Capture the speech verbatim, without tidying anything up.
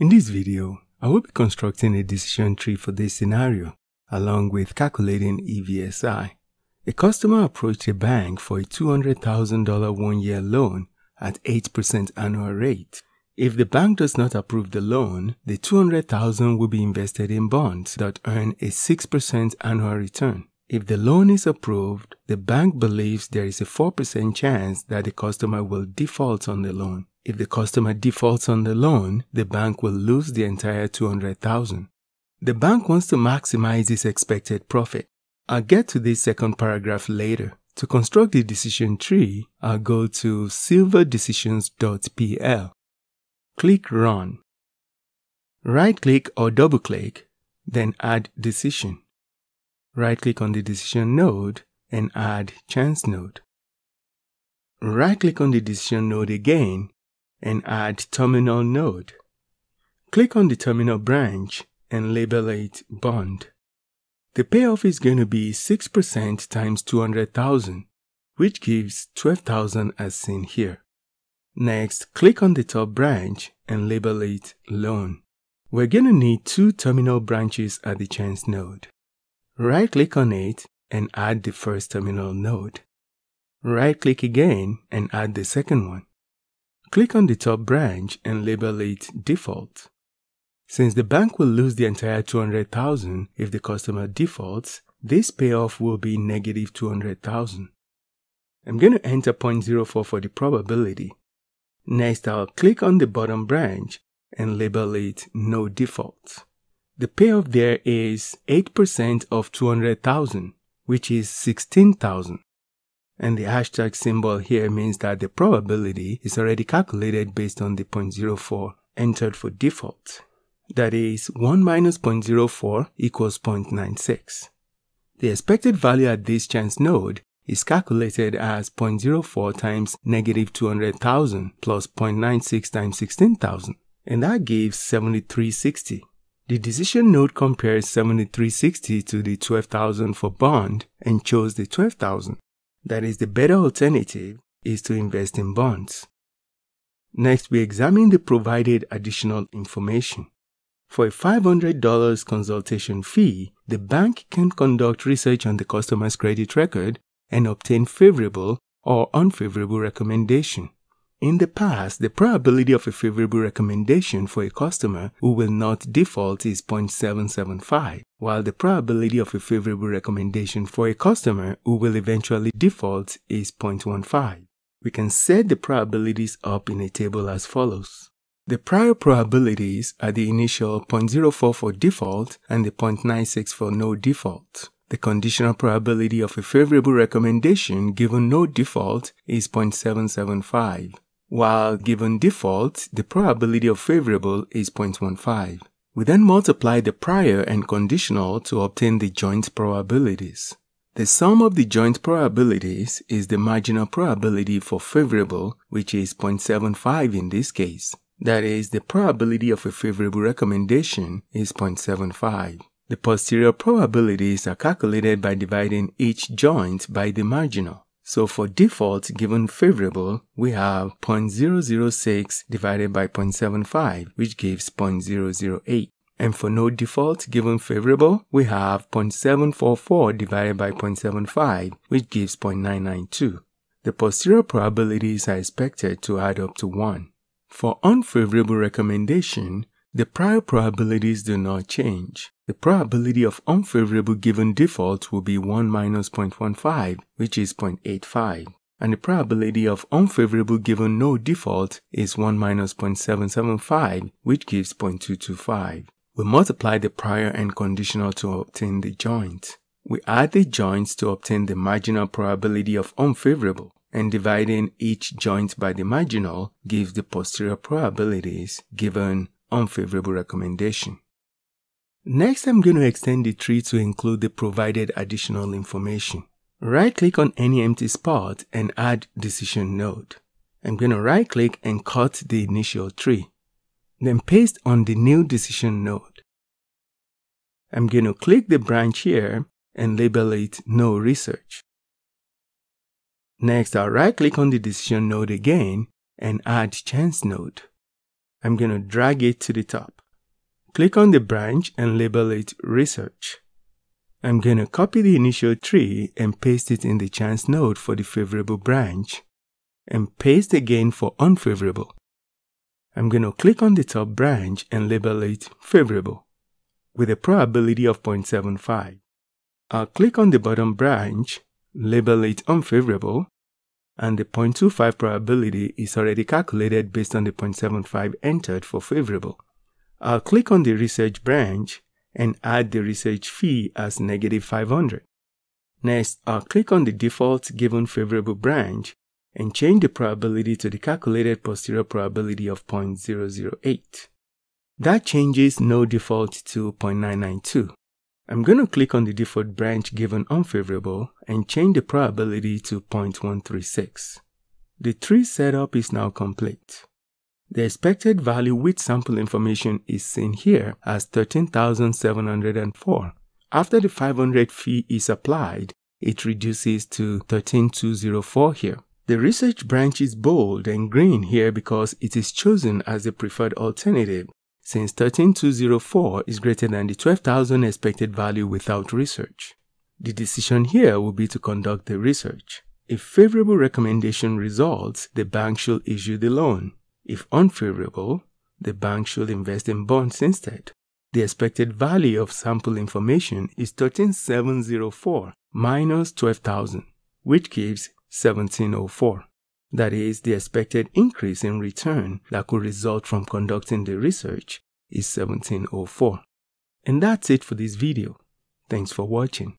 In this video, I will be constructing a decision tree for this scenario, along with calculating E V S I. A customer approached a bank for a two hundred thousand dollar one-year loan at eight percent annual rate. If the bank does not approve the loan, the two hundred thousand dollars will be invested in bonds that earn a six percent annual return. If the loan is approved, the bank believes there is a four percent chance that the customer will default on the loan. If the customer defaults on the loan, the bank will lose the entire two hundred thousand dollars. The bank wants to maximize its expected profit. I'll get to this second paragraph later. To construct the decision tree, I'll go to silver decisions dot p l. Click Run. Right-click or double-click, then add decision. Right-click on the decision node and add chance node. Right-click on the decision node again and add terminal node. Click on the terminal branch and label it bond. The payoff is going to be six percent times two hundred thousand, which gives twelve thousand as seen here. Next, click on the top branch and label it loan. We're going to need two terminal branches at the chance node. Right-click on it and add the first terminal node. Right-click again and add the second one. Click on the top branch and label it default. Since the bank will lose the entire two hundred thousand dollars if the customer defaults, this payoff will be negative two hundred thousand dollars. I'm going to enter zero point zero four for the probability. Next, I'll click on the bottom branch and label it no default. The payoff there is eight percent of two hundred thousand dollars, which is sixteen thousand dollars. And the hashtag symbol here means that the probability is already calculated based on the zero point zero four entered for default. That is, one minus zero point zero four equals zero point nine six. The expected value at this chance node is calculated as zero point zero four times negative two hundred thousand plus zero point nine six times sixteen thousand, and that gives seven thousand three hundred sixty. The decision node compares seven thousand three hundred sixty to the twelve thousand for bond and chose the twelve thousand. That is, the better alternative is to invest in bonds. Next, we examine the provided additional information. For a five hundred dollar consultation fee, the bank can conduct research on the customer's credit record and obtain favorable or unfavorable recommendation. In the past, the probability of a favorable recommendation for a customer who will not default is zero point seven seven five, while the probability of a favorable recommendation for a customer who will eventually default is zero point one five. We can set the probabilities up in a table as follows. The prior probabilities are the initial zero point zero four for default and the zero point nine six for no default. The conditional probability of a favorable recommendation given no default is zero point seven seven five, while given default, the probability of favorable is zero point one five. We then multiply the prior and conditional to obtain the joint probabilities. The sum of the joint probabilities is the marginal probability for favorable, which is zero point seven five in this case. That is, the probability of a favorable recommendation is zero point seven five. The posterior probabilities are calculated by dividing each joint by the marginal. So for default given favorable, we have zero point zero zero six divided by zero point seven five, which gives zero point zero zero eight. And for no default given favorable, we have zero point seven four four divided by zero point seven five, which gives zero point nine nine two. The posterior probabilities are expected to add up to one. For unfavorable recommendation, the prior probabilities do not change. The probability of unfavorable given default will be one minus zero point one five, which is zero point eight five. And the probability of unfavorable given no default is one minus zero point seven seven five, which gives zero point two two five. We multiply the prior and conditional to obtain the joint. We add the joints to obtain the marginal probability of unfavorable, and dividing each joint by the marginal gives the posterior probabilities given unfavorable recommendation. Next, I'm going to extend the tree to include the provided additional information. Right-click on any empty spot and add decision node. I'm going to right-click and cut the initial tree. Then paste on the new decision node. I'm going to click the branch here and label it no research. Next, I'll right-click on the decision node again and add chance node. I'm going to drag it to the top. Click on the branch and label it Research. I'm going to copy the initial tree and paste it in the chance node for the favorable branch, and paste again for unfavorable. I'm going to click on the top branch and label it Favorable, with a probability of zero point seven five. I'll click on the bottom branch, label it Unfavorable, and the zero point two five probability is already calculated based on the zero point seven five entered for favorable. I'll click on the research branch and add the research fee as negative five hundred. Next, I'll click on the default given favorable branch and change the probability to the calculated posterior probability of zero point zero zero eight. That changes no default to zero point nine nine two. I'm going to click on the default branch given unfavorable and change the probability to zero point one three six. The tree setup is now complete. The expected value with sample information is seen here as thirteen thousand seven hundred four. After the five hundred fee is applied, it reduces to thirteen thousand two hundred four here. The research branch is bold and green here because it is chosen as the preferred alternative, since thirteen thousand two hundred four is greater than the twelve thousand expected value without research. The decision here will be to conduct the research. If favorable recommendation results, the bank should issue the loan. If unfavorable, the bank should invest in bonds instead. The expected value of sample information is thirteen thousand seven hundred four minus twelve thousand, which gives one thousand seven hundred four. That is, the expected increase in return that could result from conducting the research is one thousand seven hundred four. And that's it for this video. Thanks for watching.